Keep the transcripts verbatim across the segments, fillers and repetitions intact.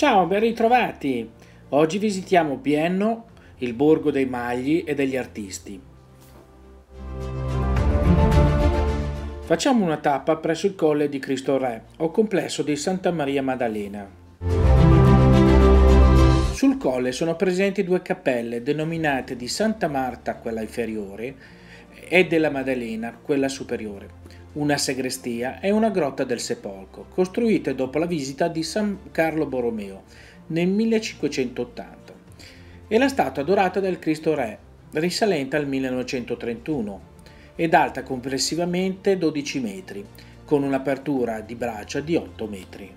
Ciao, ben ritrovati! Oggi visitiamo Bienno, il Borgo dei Magli e degli Artisti. Facciamo una tappa presso il Colle di Cristo Re, o complesso di Santa Maria Maddalena. Sul colle sono presenti due cappelle, denominate di Santa Marta, quella inferiore, e della Maddalena, quella superiore, una sagrestia e una grotta del sepolcro, costruite dopo la visita di San Carlo Borromeo nel millecinquecentottanta, e la statua dorata del Cristo Re, risalente al millenovecentotrentuno, ed alta complessivamente dodici metri, con un'apertura di braccia di otto metri.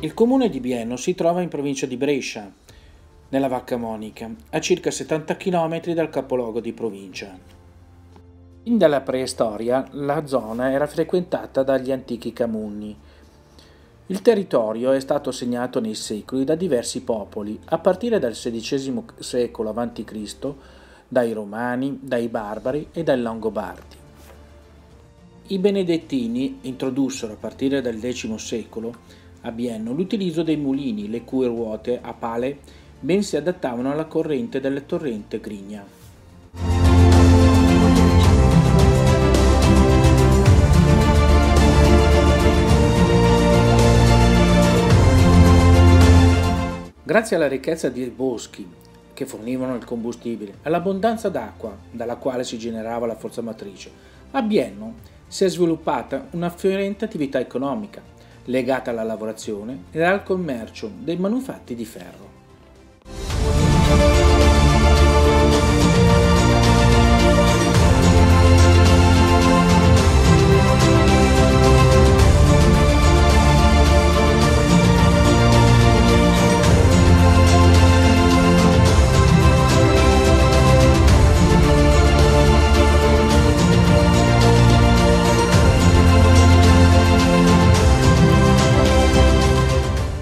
Il comune di Bienno si trova in provincia di Brescia, nella Valcamonica, a circa settanta chilometri dal capoluogo di provincia. Fin dalla preistoria la zona era frequentata dagli antichi Camuni. Il territorio è stato segnato nei secoli da diversi popoli, a partire dal sedicesimo secolo avanti Cristo, dai Romani, dai Barbari e dai Longobardi. I Benedettini introdussero, a partire dal decimo secolo, a Bienno l'utilizzo dei mulini, le cui ruote a pale ben si adattavano alla corrente del torrente Grigna. Grazie alla ricchezza di boschi che fornivano il combustibile, all'abbondanza d'acqua dalla quale si generava la forza motrice, a Bienno si è sviluppata una fiorente attività economica, legata alla lavorazione e al commercio dei manufatti di ferro.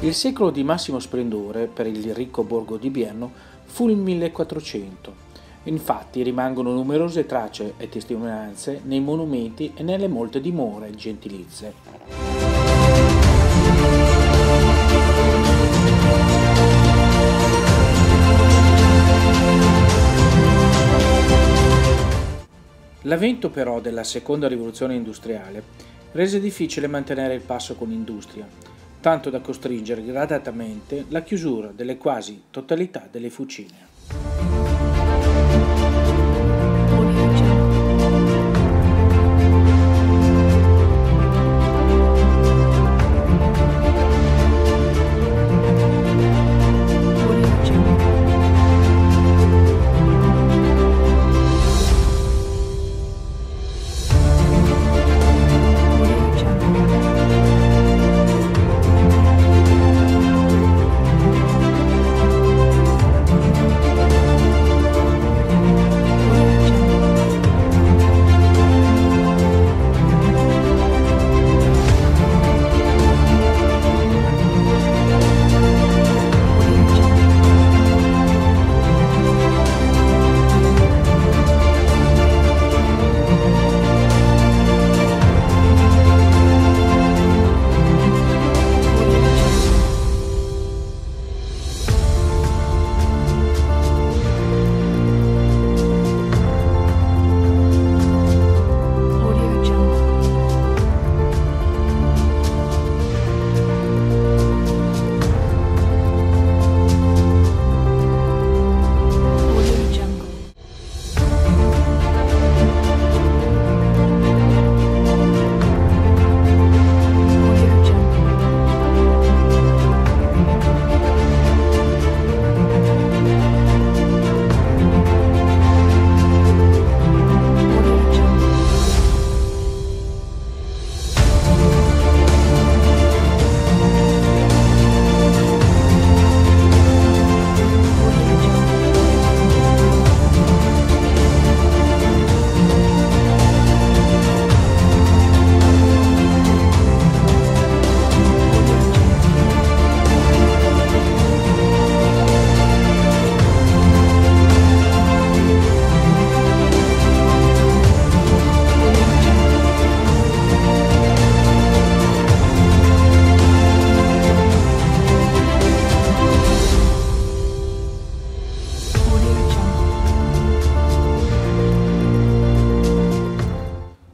Il secolo di massimo splendore per il ricco borgo di Bienno fu il millequattrocento, infatti rimangono numerose tracce e testimonianze nei monumenti e nelle molte dimore gentilizie. L'avvento però della seconda rivoluzione industriale rese difficile mantenere il passo con l'industria, tanto da costringere gradatamente la chiusura delle quasi totalità delle fucine.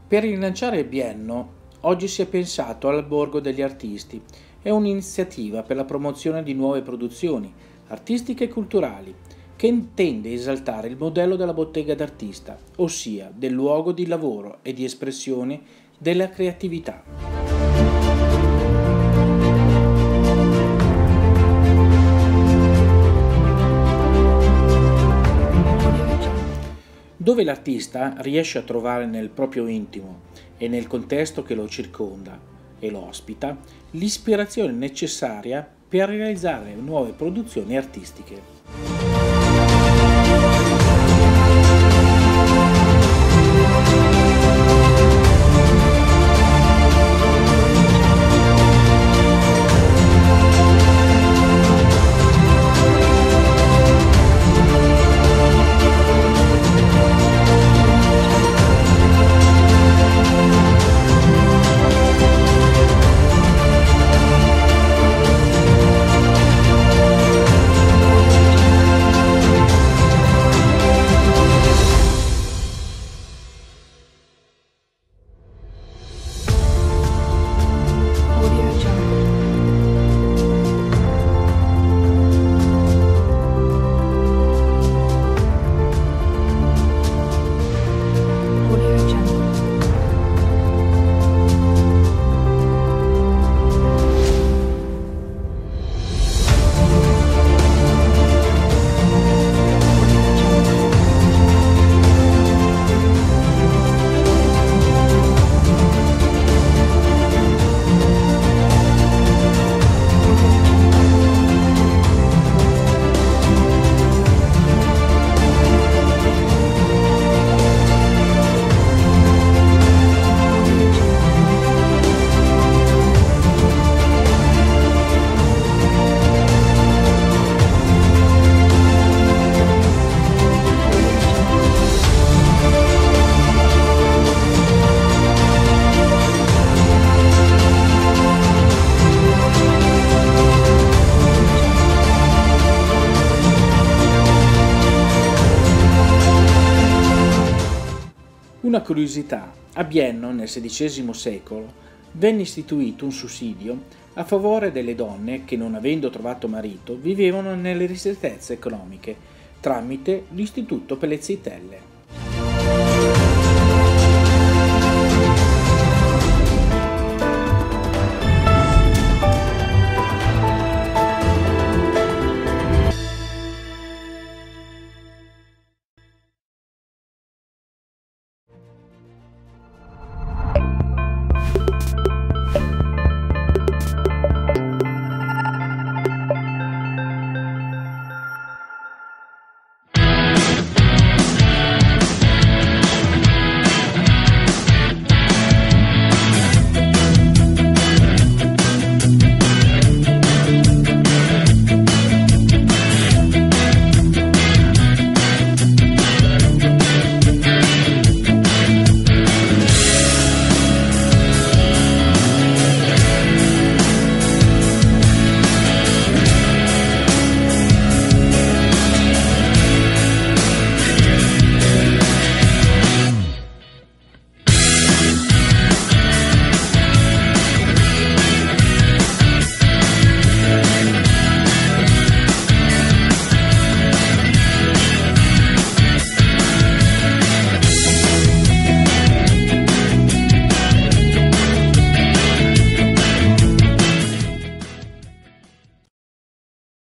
Per rilanciare il Bienno, oggi si è pensato al Borgo degli Artisti. È un'iniziativa per la promozione di nuove produzioni artistiche e culturali che intende esaltare il modello della bottega d'artista, ossia del luogo di lavoro e di espressione della creatività. Dove l'artista riesce a trovare nel proprio intimo e nel contesto che lo circonda e lo ospita l'ispirazione necessaria per realizzare nuove produzioni artistiche. Una curiosità, a Bienno nel sedicesimo secolo venne istituito un sussidio a favore delle donne che, non avendo trovato marito, vivevano nelle ristrettezze economiche tramite l'Istituto per le Zitelle.